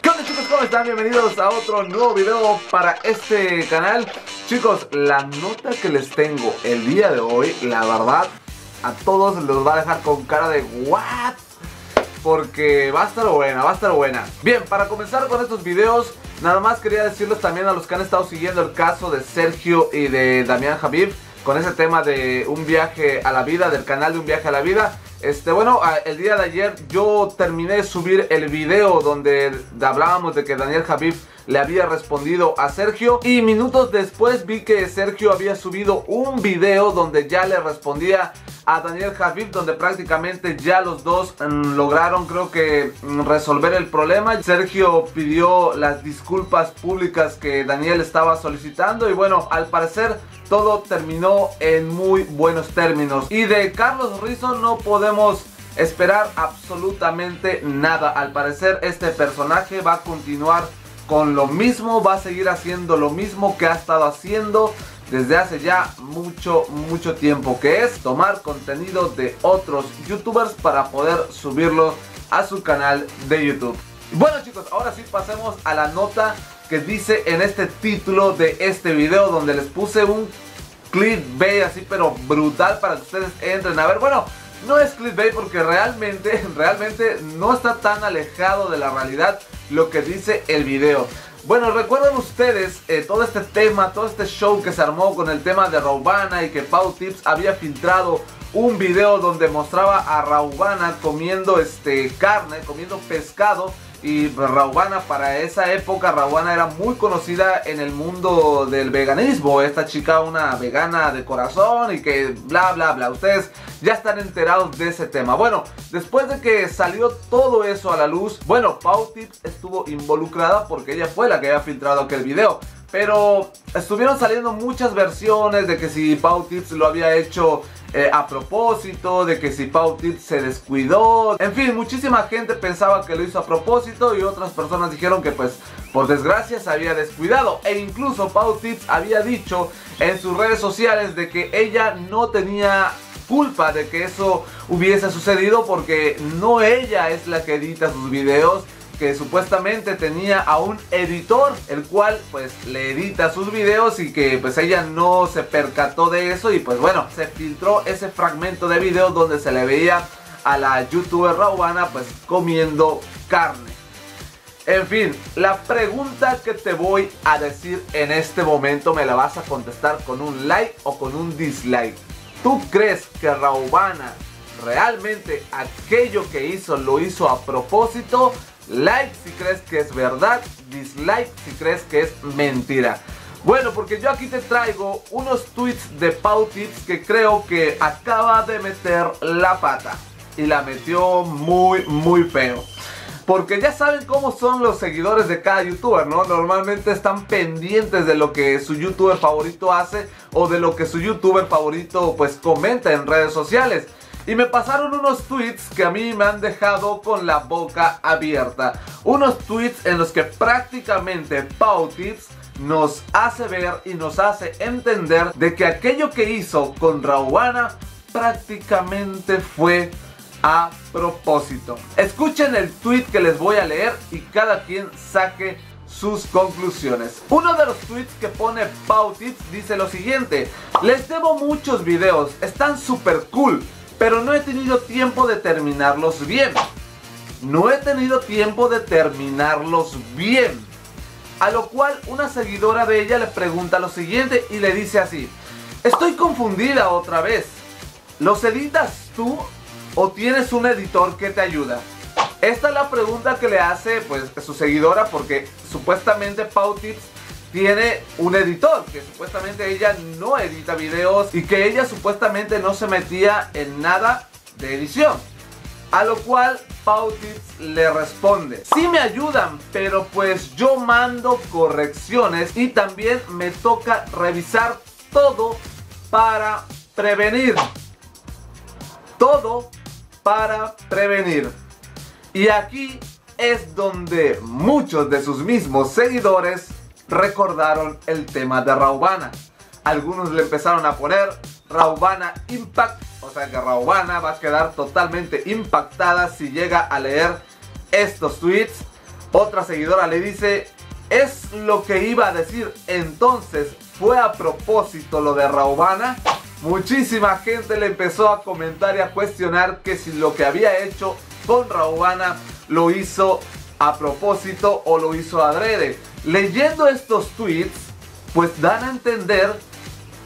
¿Qué onda, chicos? ¿Cómo están? Bienvenidos a otro nuevo video para este canal. Chicos, la nota que les tengo el día de hoy, la verdad, a todos los va a dejar con cara de ¿what? Porque va a estar buena, va a estar buena. Bien, para comenzar con estos videos, nada más quería decirles también a los que han estado siguiendo el caso de Sergio y de Damián Habib, con ese tema de un viaje a la vida, del canal de un viaje a la vida. Bueno, el día de ayer yo terminé de subir el video donde hablábamos de que Daniel Habib le había respondido a Sergio, y minutos después vi que Sergio había subido un video donde ya le respondía a Daniel Habib, donde prácticamente ya los dos lograron, creo que, resolver el problema. Sergio pidió las disculpas públicas que Daniel estaba solicitando y bueno, al parecer todo terminó en muy buenos términos. Y de Carlos Rizzo no podemos esperar absolutamente nada. Al parecer este personaje va a continuar con lo mismo, va a seguir haciendo lo mismo que ha estado haciendo desde hace ya mucho tiempo, que es tomar contenido de otros youtubers para poder subirlo a su canal de YouTube. Bueno, chicos, ahora sí pasemos a la nota que dice en este título de este video, donde les puse un clickbait así pero brutal para que ustedes entren a ver. Bueno, no es clickbait porque realmente no está tan alejado de la realidad lo que dice el video. Bueno, recuerdan ustedes todo este tema, todo este show que se armó con el tema de Rawvana, y que Pau Tips había filtrado un video donde mostraba a Rawvana comiendo carne, comiendo pescado. Y Rawvana, para esa época, Rawvana era muy conocida en el mundo del veganismo. Esta chica, una vegana de corazón, y que bla bla bla. Ustedes ya están enterados de ese tema. Bueno, después de que salió todo eso a la luz, bueno, Pau Tips estuvo involucrada porque ella fue la que había filtrado aquel video. Pero estuvieron saliendo muchas versiones de que si Pau Tips lo había hecho a propósito, de que si Pau Tips se descuidó. En fin, muchísima gente pensaba que lo hizo a propósito, y otras personas dijeron que pues por desgracia se había descuidado. E incluso Pau Tips había dicho en sus redes sociales de que ella no tenía culpa de que eso hubiese sucedido, porque no ella es la que edita sus videos, que supuestamente tenía a un editor el cual pues le edita sus videos, y que pues ella no se percató de eso. Y pues bueno, se filtró ese fragmento de video donde se le veía a la youtuber Rawvana pues comiendo carne. En fin, la pregunta que te voy a decir en este momento me la vas a contestar con un like o con un dislike. ¿Tú crees que Rawvana realmente aquello que hizo lo hizo a propósito? Like si crees que es verdad, dislike si crees que es mentira. Bueno, porque yo aquí te traigo unos tweets de Pau Tips que creo que acaba de meter la pata, y la metió muy feo. Porque ya saben cómo son los seguidores de cada youtuber, ¿no? Normalmente están pendientes de lo que su youtuber favorito hace, o de lo que su youtuber favorito pues comenta en redes sociales. Y me pasaron unos tweets que a mí me han dejado con la boca abierta. Unos tweets en los que prácticamente Pau Tips nos hace ver y nos hace entender de que aquello que hizo con Rawvana prácticamente fue a propósito. Escuchen el tweet que les voy a leer y cada quien saque sus conclusiones. Uno de los tweets que pone Pau Tips dice lo siguiente: les debo muchos videos, están super cool, pero no he tenido tiempo de terminarlos bien. A lo cual una seguidora de ella le pregunta lo siguiente y le dice así: estoy confundida otra vez. ¿Los editas tú o tienes un editor que te ayuda? Esta es la pregunta que le hace pues su seguidora, porque supuestamente Pau Tips tiene un editor, que supuestamente ella no edita videos, y que ella supuestamente no se metía en nada de edición. A lo cual Pau Tips le responde: sí me ayudan, pero pues yo mando correcciones, y también me toca revisar todo para prevenir. Y aquí es donde muchos de sus mismos seguidores recordaron el tema de Rawvana. Algunos le empezaron a poner Rawvana Impact, o sea que Rawvana va a quedar totalmente impactada si llega a leer estos tweets. Otra seguidora le dice: es lo que iba a decir, entonces fue a propósito lo de Rawvana. Muchísima gente le empezó a comentar y a cuestionar que si lo que había hecho con Rawvana lo hizo a propósito o lo hizo adrede. Leyendo estos tweets, pues dan a entender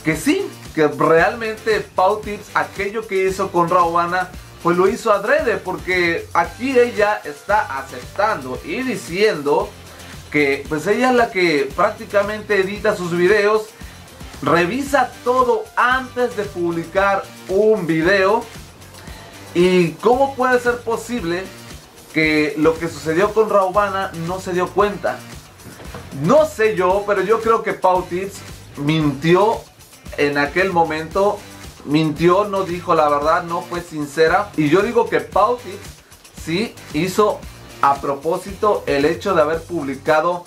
que sí, que realmente Pau Tips aquello que hizo con Rawvana pues lo hizo adrede, porque aquí ella está aceptando y diciendo que pues ella es la que prácticamente edita sus videos, revisa todo antes de publicar un video. Y cómo puede ser posible que lo que sucedió con Rawvana no se dio cuenta. No sé yo, pero yo creo que Pau Tips mintió en aquel momento. Mintió, no dijo la verdad, no fue sincera. Y yo digo que Pau Tips sí hizo a propósito el hecho de haber publicado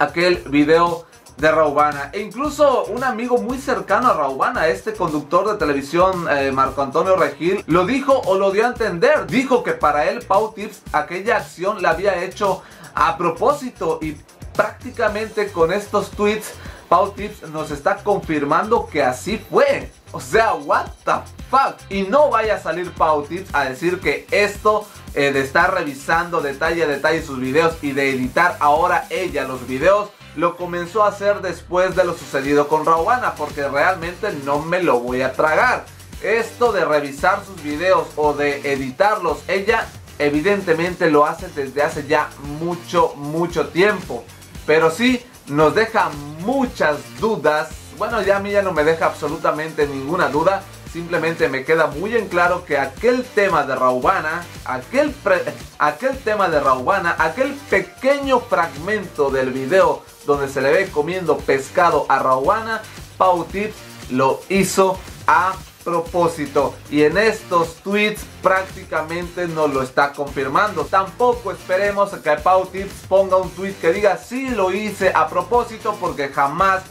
aquel video de Rawvana. E incluso un amigo muy cercano a Rawvana, este conductor de televisión Marco Antonio Regil, lo dijo o lo dio a entender. Dijo que para él Pau Tips aquella acción la había hecho a propósito, y prácticamente con estos tweets Pau Tips nos está confirmando que así fue. O sea, what the fuck. Y no vaya a salir Pau Tips a decir que esto de estar revisando detalle a detalle sus videos y de editar ahora ella los videos lo comenzó a hacer después de lo sucedido con Rawvana, porque realmente no me lo voy a tragar. Esto de revisar sus videos o de editarlos, ella evidentemente lo hace desde hace ya mucho tiempo. Pero sí nos deja muchas dudas. Bueno, ya a mí ya no me deja absolutamente ninguna duda. Simplemente me queda muy en claro que aquel tema de Rawvana, aquel pequeño fragmento del video donde se le ve comiendo pescado a Rawvana, Pau Tips lo hizo a propósito, y en estos tweets prácticamente nos lo está confirmando. Tampoco esperemos que Pau Tips ponga un tweet que diga sí lo hice a propósito, porque jamás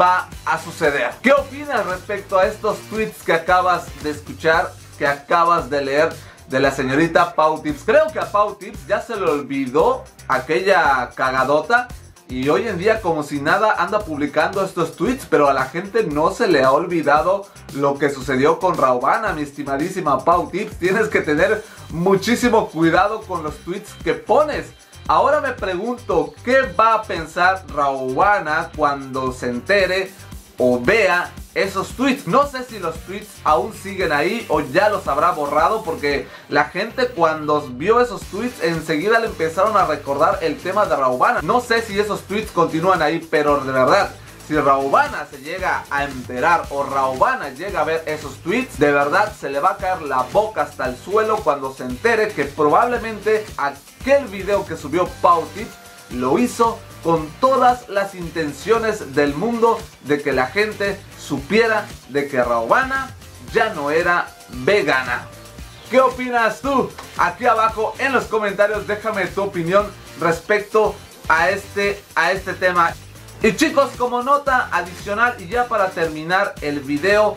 va a suceder. ¿Qué opinas respecto a estos tweets que acabas de escuchar, que acabas de leer de la señorita Pau Tips? Creo que a Pau Tips ya se le olvidó aquella cagadota y hoy en día como si nada anda publicando estos tweets, pero a la gente no se le ha olvidado lo que sucedió con Rawvana. Mi estimadísima Pau Tips, tienes que tener muchísimo cuidado con los tweets que pones. Ahora me pregunto, ¿qué va a pensar Rawvana cuando se entere o vea esos tweets? No sé si los tweets aún siguen ahí o ya los habrá borrado, porque la gente cuando vio esos tweets enseguida le empezaron a recordar el tema de Rawvana. No sé si esos tweets continúan ahí, pero de verdad, si Rawvana se llega a enterar o Rawvana llega a ver esos tweets, de verdad se le va a caer la boca hasta el suelo cuando se entere que probablemente aquel video que subió Pau Tips lo hizo con todas las intenciones del mundo de que la gente supiera de que Rawvana ya no era vegana. ¿Qué opinas tú? Aquí abajo en los comentarios déjame tu opinión respecto a este tema. Y chicos, como nota adicional y ya para terminar el video,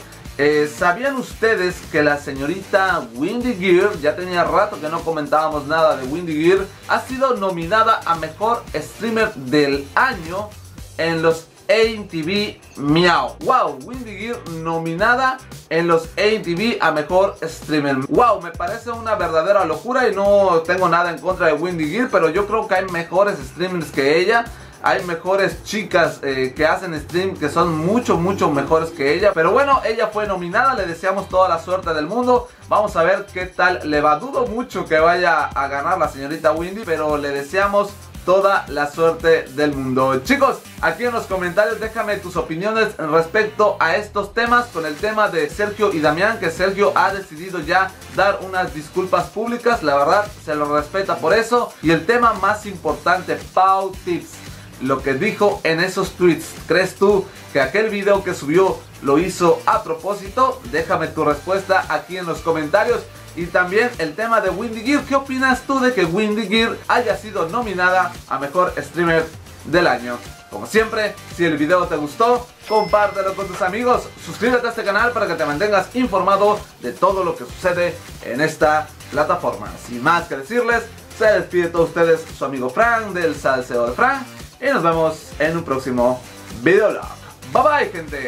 ¿sabían ustedes que la señorita WindyGirk, ya tenía rato que no comentábamos nada de WindyGirk, ha sido nominada a Mejor Streamer del Año en los MTV Miaw? Wow, WindyGirk nominada en los MTV a Mejor Streamer. Wow, me parece una verdadera locura y no tengo nada en contra de WindyGirk, pero yo creo que hay mejores streamers que ella. Hay mejores chicas que hacen stream que son mucho mejores que ella. Pero bueno, ella fue nominada, le deseamos toda la suerte del mundo. Vamos a ver qué tal le va. Dudo mucho que vaya a ganar la señorita Windy, pero le deseamos toda la suerte del mundo. Chicos, aquí en los comentarios déjame tus opiniones respecto a estos temas, con el tema de Sergio y Damián, que Sergio ha decidido ya dar unas disculpas públicas. La verdad, se lo respeta por eso. Y el tema más importante, Pau Tips, lo que dijo en esos tweets. ¿Crees tú que aquel video que subió lo hizo a propósito? Déjame tu respuesta aquí en los comentarios. Y también el tema de WindyGirk. ¿Qué opinas tú de que WindyGirk haya sido nominada a Mejor Streamer del Año? Como siempre, si el video te gustó, compártelo con tus amigos. Suscríbete a este canal para que te mantengas informado de todo lo que sucede en esta plataforma. Sin más que decirles, Se despide de todos ustedes su amigo Fran del Salseo de Fran y nos vemos en un próximo videolog. Bye bye, gente.